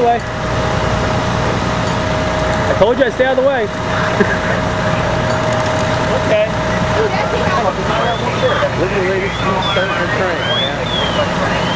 the way. I told you I'd stay out of the way. Okay. Look at the lady, she's starting to turn.